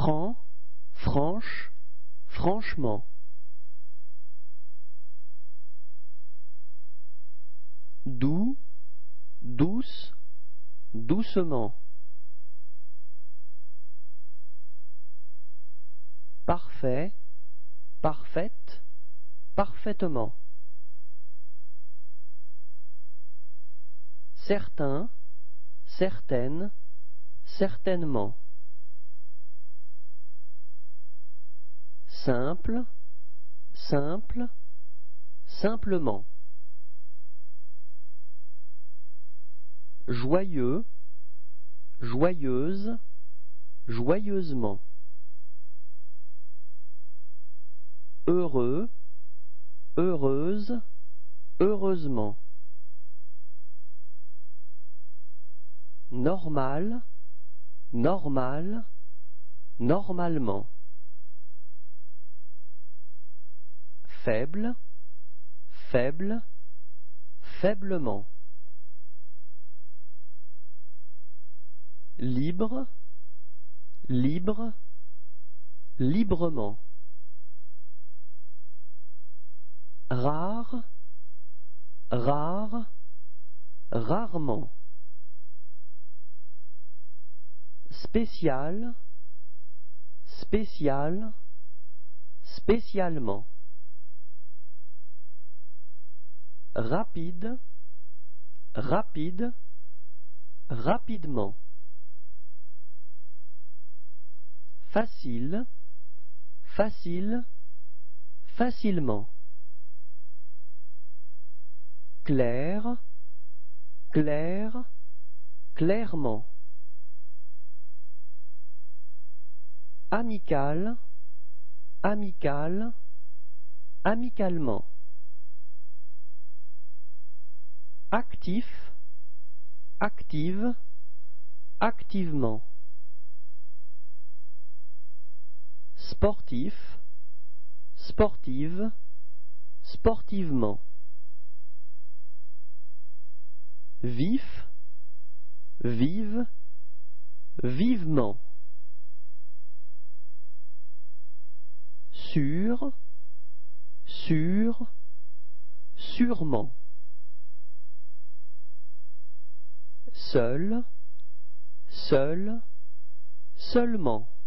franc, franche, franchement. Doux, douce, doucement. Parfait, parfaite, parfaitement. Certain, certaine, certainement. Simple, simple, simplement. Joyeux, joyeuse, joyeusement. Heureux, heureuse, heureusement. Normal, normal, normalement. Faible, faible, faiblement. Libre, libre, librement. Rare, rare, rarement. Spécial, spécial, spécialement. Rapide, rapide, rapidement. Facile, facile, facilement. Clair, clair, clairement. Amical, amical, amicalement. Actif, active, activement. Sportif, sportive, sportivement. Vif, vive, vivement. Sûr, sûr, sûrement. Seul, seul, seulement.